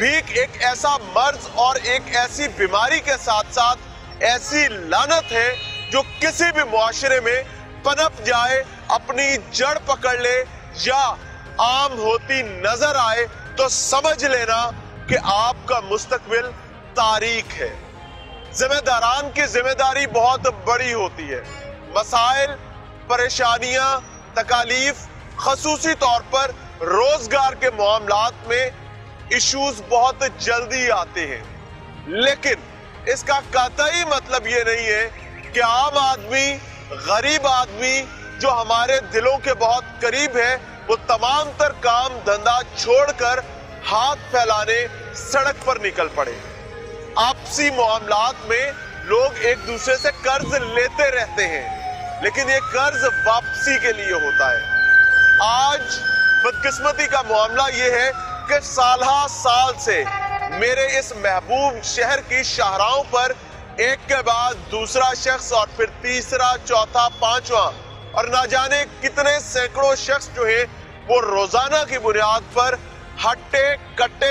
भीख एक ऐसा मर्ज और एक ऐसी बीमारी के साथ साथ ऐसी लानत है जो किसी भी मुआशरे में पनप जाए, अपनी जड़ पकड़ ले या आम होती नजर आए तो समझ लेना कि आपका मुस्तकबिल तारीक है। जिम्मेदारान की जिम्मेदारी बहुत बड़ी होती है। मसाइल, परेशानियां, तकालीफ, खसूसी तौर पर रोजगार के मामलात में इश्यूज बहुत जल्दी आते हैं, लेकिन इसका कतई मतलब ये नहीं है कि आम आदमी, गरीब आदमी जो हमारे दिलों के बहुत करीब है, वो तमाम तर काम धंधा छोड़कर हाथ फैलाने सड़क पर निकल पड़े। आपसी मामलात में लोग एक दूसरे से कर्ज लेते रहते हैं, लेकिन ये कर्ज वापसी के लिए होता है। आज बदकिस्मती का मामला ये है कि सालहा साल से मेरे इस महबूब शहर की शाहराओं पर एक के बाद दूसरा शख्स और फिर तीसरा, चौथा, पांचवा और ना जाने कितने सैकड़ों शख्स जो है वो रोजाना की बुनियाद पर हट्टे कट्टे,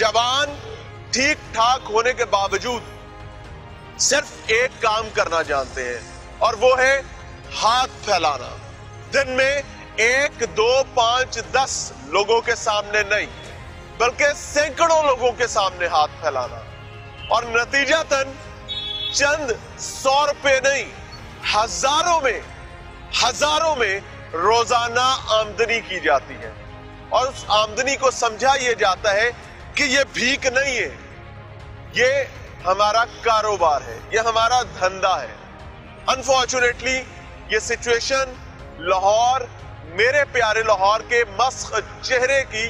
जवान ठीक ठाक होने के बावजूद सिर्फ एक काम करना जानते हैं और वो है हाथ फैलाना। दिन में 1, 2, 5, 10 लोगों के सामने नहीं बल्कि सैकड़ों लोगों के सामने हाथ फैलाना और नतीजतन चंद 100 रुपए नहीं, हजारों में रोजाना आमदनी की जाती है और उस आमदनी को समझा यह जाता है कि ये भीख नहीं है, ये हमारा कारोबार है, ये हमारा धंधा है। अनफॉर्चुनेटली ये सिचुएशन लाहौर, मेरे प्यारे लाहौर के मस्ख चेहरे की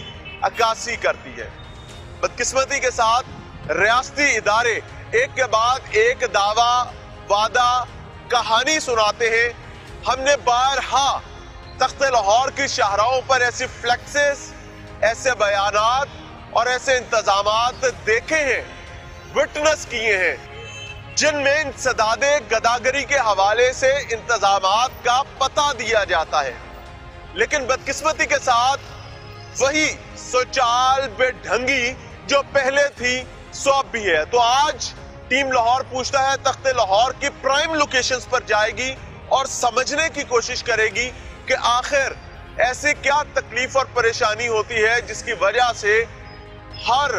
अक्कासी करती है। बदकिस्मती के साथ रियासती इदारे एक के बाद एक दावा, वादा, कहानी सुनाते हैं। हमने बारहा तख्ते लाहौर की शाहराओं पर ऐसी फ्लेक्सेस, ऐसे बयानात और ऐसे इंतजामात देखे हैं, विटनेस किए हैं, जिनमें इंसदादे गदागरी के हवाले से इंतजामात का पता दिया जाता है, लेकिन बदकिस्मती के साथ वही सोचाल बेढंगी जो पहले थी सो भी है। तो आज टीम लाहौर पूछता है तख्ते लाहौर की प्राइम लोकेशंस पर जाएगी और समझने की कोशिश करेगी कि आखिर ऐसे क्या तकलीफ और परेशानी होती है जिसकी वजह से हर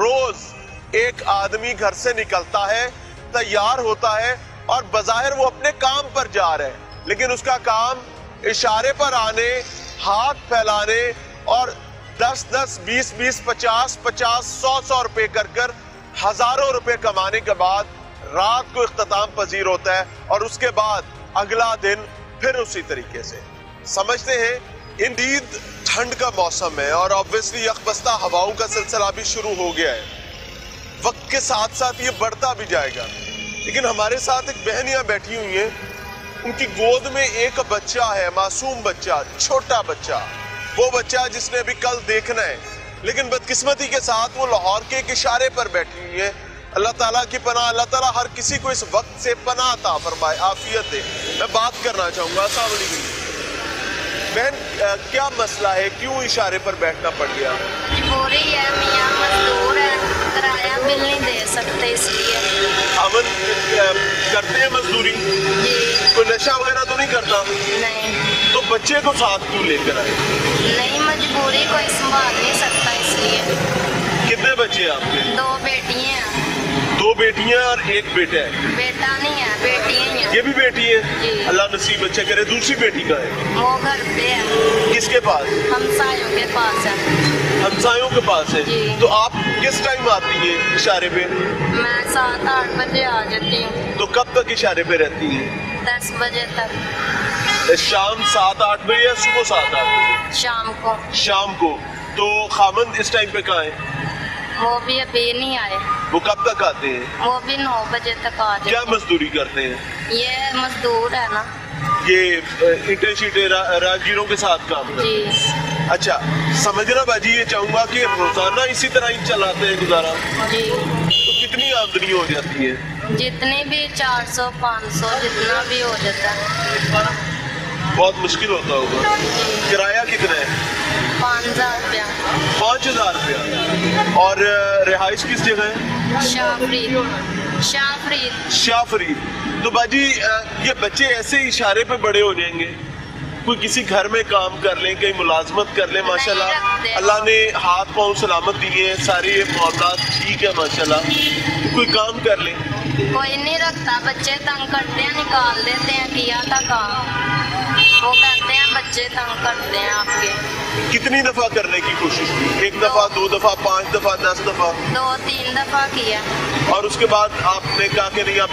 रोज एक आदमी घर से निकलता है, तैयार होता है और बजाहिर वो अपने काम पर जा रहा है, लेकिन उसका काम इशारे पर आने, हाथ फैलाने और 10, 10, 20, 20, 50, 50, 100 रुपए कर हजारों रुपए कमाने के बाद रात को इख्तिताम पजीर होता है और उसके बाद अगला दिन फिर उसी तरीके से। समझते हैं इंडीड ठंड का मौसम है और ऑब्वियसली यकबस्ता हवाओं का सिलसिला भी शुरू हो गया है, वक्त के साथ साथ ये बढ़ता भी जाएगा। लेकिन हमारे साथ एक बहन यहाँ बैठी हुई है, उनकी गोद में एक बच्चा है, मासूम बच्चा, छोटा बच्चा, वो बच्चा जिसने अभी कल देखना है, लेकिन बदकिस्मती के साथ वो लाहौर के एक इशारे पर बैठी हुई है। अल्लाह ताला की पनाह, अल्लाह ताला हर किसी को इस वक्त से पनाह अता फरमाए, आफियत दे। मैं बात करना चाहूँगा, अस्सलाम वालेकुम बहन, क्या मसला है, क्यों इशारे पर बैठना पड़ गया? हो रही है, मियाँ मजदूर है, किराया मिल नहीं दे सकते इसलिए। अमन करते हैं मजदूरी? जी। कोई नशा वगैरह तो नहीं करता? नहीं। तो बच्चे को साथ क्यों लेकर आए? नहीं, मजबूरी, कोई संभाल नहीं सकता इसलिए। कितने बच्चे हैं आपके? 2 बेटियाँ और 1 बेटा है। बेटा नहीं है, बेटियाँ ही है। ये भी बेटी है? अल्लाह नसीब अच्छा करे। दूसरी बेटी का है? वो घर पे है। किसके पास? हमसायों के पास है। हमसायों के पास है? तो आप किस टाइम आती है इशारे पे? मैं 7-8 बजे आ जाती हूँ। तो कब तक इशारे पे रहती है? 10 बजे तक। शाम 7-8 बजे या सुबह 7-8 बजे? शाम को। शाम को। तो खामन इस टाइम पे कहाँ है? वो भी अभी नहीं आए। वो कब तक आते हैं? वो भी 9 बजे तक आते हैं। क्या मजदूरी करते हैं? ये मजदूर है ना, ये ईटे शीटे राहगीरों के साथ काम करते हैं। अच्छा, समझना बाजी ये चाहूँगा कि रोजाना इसी तरह ही चलाते हैं गुजारा? जी। तो कितनी आमदनी हो जाती है? जितनी भी 400-500 जितना भी हो जाता है। बहुत मुश्किल होता होगा। किराया कितना है? 5000 रुपया। 5000 रुपया। और रिहाइश किस जगह है? शाहफरीद। तो बाजी ये बच्चे ऐसे इशारे पे बड़े हो जाएंगे, कोई किसी घर में काम कर लें, कहीं मुलाजमत कर लें, माशाल्लाह अल्लाह ने हाथ पाँव सलामत दिए हैं, सारे ये मामलात ठीक है माशाल्लाह, कोई काम कर लें। कोई नहीं रखता, बच्चे तंग करते हैं, निकाल देते हैं, किया था काम, वो कहते हैं बच्चे तंग करते हैं आपके। कितनी दफ़ा करने की कोशिश की? एक दफ़ा, दो दफ़ा, 5 दफ़ा, 10 दफ़ा? 2-3 दफ़ा किया। और उसके बाद आपने कहा कि नहीं आप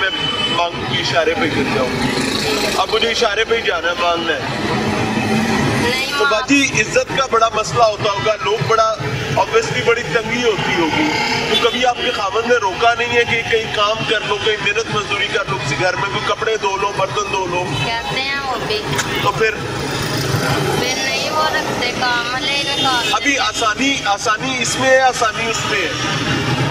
मांग की इशारे पे गिर जाओ, अब मुझे इशारे पे ही जाना मांगना है। तो बाजी इज्जत का बड़ा मसला होता होगा, लोग बड़ा ऑब्वियसली बड़ी तंगी होती होगी, तो कभी आपके खामन ने रोका नहीं है कि कहीं काम कर लो, कहीं मेहनत मजदूरी कर लो, किसी घर में कोई कपड़े धो लो, बर्तन धो लो? कहते हैं वो भी। तो फिर नहीं वो रखते काम, लेकिन अभी आसानी इसमें है, आसानी उसमें है?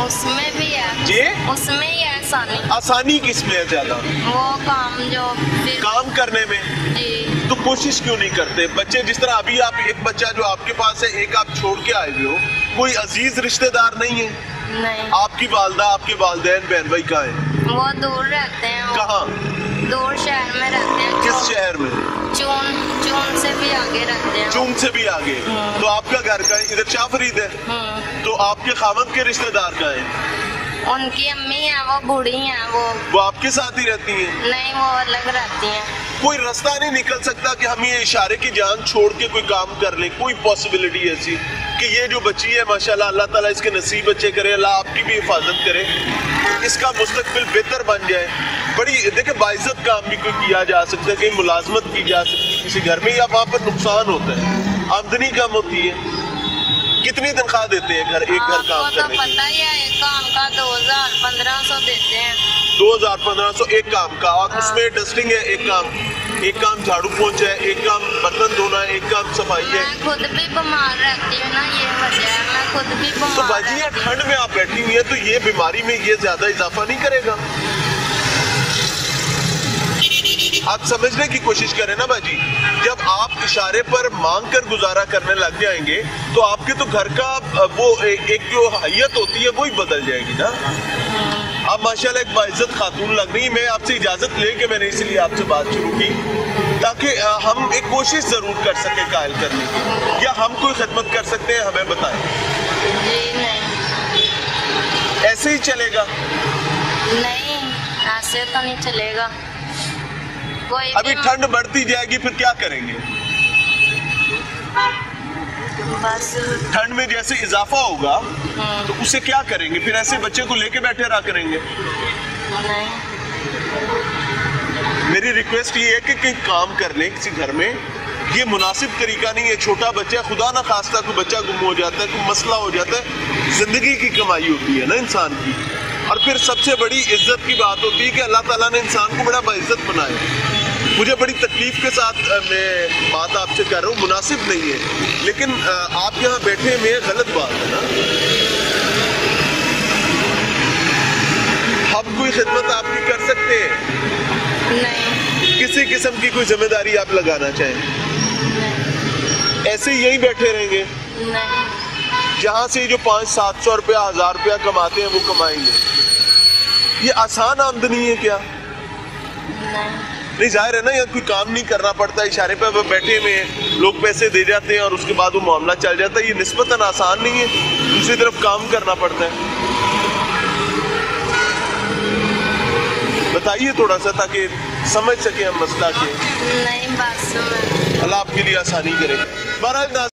उसमें भी है जी, उसमें ही आसानी। आसानी किसमें है ज्यादा? वो काम जो काम करने में जी। तो कोशिश क्यों नहीं करते बच्चे? जिस तरह अभी आप एक बच्चा जो आपके पास है, एक आप छोड़ के आए हुए हो, कोई अजीज रिश्तेदार नहीं है? नहीं। आपकी वालदा, आपके वालदैन, बहन भाई कहाँ है? वो दूर रहते हैं। कहाँ? दूर शहर में रहते हैं। किस शहर में? चून से भी आगे रहते हैं। चून से भी आगे। तो आपका घर का इधर शाहफरीद है, तो आपके खामद के रिश्तेदार कहाँ है? उनकी अम्मी है, वो बूढ़ी है, वो आपके साथ ही रहती हैं? नहीं, वो अलग रहती हैं। कोई रास्ता नहीं निकल सकता कि हम ये इशारे की जान छोड़ के कोई काम कर लें? कोई पॉसिबिलिटी ऐसी कि ये जो बच्ची है माशाल्लाह, अल्लाह ताला इसके नसीब अच्छे करे, अल्लाह आपकी भी हिफाजत करे, इसका मुस्तकबिल बेहतर बन जाए, बड़ी देखे बाइज़्ज़त काम भी कोई किया जा सकता है, कहीं मुलाजमत की जा सकती है किसी घर में, या वहाँ पर नुकसान होता है, आमदनी कम होती है। कितनी तनख्वाह देते हैं घर एक घर काम करने की? पता ही है, एक काम का 2000-1500 देते हैं। 2000-1500 एक काम का, और उसमें डस्टिंग है, एक काम झाड़ू पोंछा है, एक काम बर्तन धोना है, एक काम सफाई है। मैं खुद भी बीमार रहती हूँ ना, ये वजह है, मैं खुद भी बीमार। तो बाजी ये ठंड में आप बैठी हुई है, तो ये बीमारी में ये ज्यादा इजाफा नहीं करेगा? आप समझने की कोशिश करें ना बाजी, जब आप इशारे पर मांग कर गुजारा करने लग जाएंगे तो आपके तो घर का वो एक जो हैयत होती है वो ही बदल जाएगी ना। आप माशाल्लाह एक बाइज़्ज़त खातून लग रही है। मैं आपसे इजाज़त लेके मैंने इसलिए आपसे बात शुरू की ताकि हम एक कोशिश ज़रूर कर सकें कायल करने की, या हम कोई खिदमत कर सकते हैं हमें बताएं। ऐसे ही चलेगा? नहीं, ऐसे तो नहीं चलेगा। अभी ठंड बढ़ती जाएगी, फिर क्या करेंगे? बस ठंड में जैसे इजाफा होगा तो उसे क्या करेंगे? फिर ऐसे बच्चे को लेके बैठे रहा करेंगे? नहीं। मेरी रिक्वेस्ट ये है कि कहीं काम कर लें किसी घर में, ये मुनासिब तरीका नहीं है। छोटा बच्चा, खुदा ना खास्ता कोई बच्चा गुम हो जाता है, कोई मसला हो जाता है, जिंदगी की कमाई होती है ना इंसान की। और फिर सबसे बड़ी इज्जत की बात होती है कि अल्लाह ताला ने इंसान को बड़ा बाइज्जत बनाया। मुझे बड़ी तकलीफ के साथ मैं बात आपसे कर रहा हूँ, मुनासिब नहीं है, लेकिन आप यहाँ बैठे हुए हैं, गलत बात है ना। हम कोई खिदमत आपकी कर सकते हैं? नहीं। किसी किस्म की कोई जिम्मेदारी आप लगाना चाहें? ऐसे यहीं बैठे रहेंगे? नहीं। जहाँ से जो 500-700 रुपया 1000 रुपया कमाते हैं वो कमाएंगे। ये आसान आमदनी है क्या? नहीं, जाहिर है ना, यहाँ कोई काम नहीं करना पड़ता, इशारे पर बैठे हुए हैं, लोग पैसे दे जाते हैं और उसके बाद वो मामला चल जाता है। ये निस्बतन आसान नहीं है, दूसरी तरफ काम करना पड़ता है। बताइए थोड़ा सा ताकि समझ सके हम मसला के। नहीं, अल्लाह आपके लिए आसानी करे।